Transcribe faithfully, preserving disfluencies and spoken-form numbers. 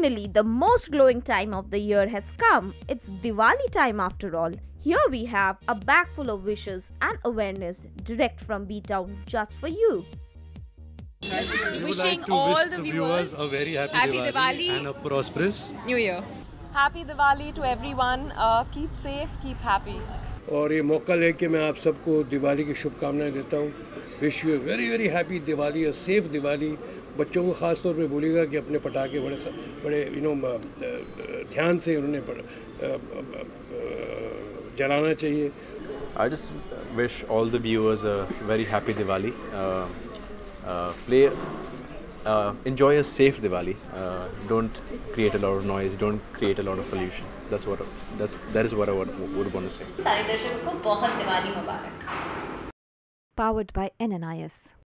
Finally, the most glowing time of the year has come. It's Diwali time after all. Here we have a bag full of wishes and awareness direct from B-Town just for you. Wishing all the viewers a very happy Diwali and a prosperous New Year. Happy Diwali to everyone. Uh, keep safe, keep happy. और ये मौका लेके मैं आप सबको दिवाली की शुभकामनाएं देता हूँ। Wish you a very very happy Diwali, a safe Diwali. बच्चों को खास तौर पे बोलिएगा कि अपने पटाखे बड़े बड़े यू नो ध्यान से उन्हें जलाना चाहिए। I just wish all the viewers a very happy Diwali. Uh, uh, play, uh, enjoy a safe Diwali. Uh, don't create a lot of noise. Don't create a lot of pollution. That's what. That's that is what I would, would want to say. सारे दर्शकों को बहुत दिवाली मुबारक। Powered by N N I S.